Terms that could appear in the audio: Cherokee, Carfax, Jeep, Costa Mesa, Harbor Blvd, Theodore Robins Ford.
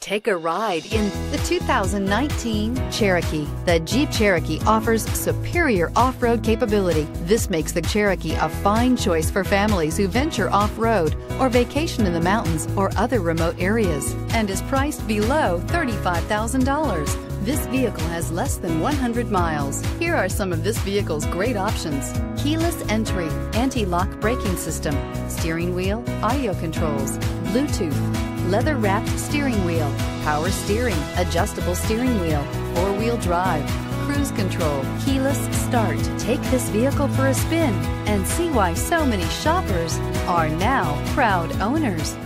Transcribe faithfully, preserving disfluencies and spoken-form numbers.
Take a ride in the two thousand nineteen Cherokee. The Jeep Cherokee offers superior off-road capability. This makes the Cherokee a fine choice for families who venture off-road or vacation in the mountains or other remote areas, and is priced below thirty-five thousand dollars. This vehicle has less than one hundred miles. Here are some of this vehicle's great options: keyless entry, anti-lock braking system, steering wheel audio controls, Bluetooth, leather-wrapped steering wheel, power steering, adjustable steering wheel, four-wheel drive, cruise control, keyless start. Take this vehicle for a spin and see why so many shoppers are now proud owners.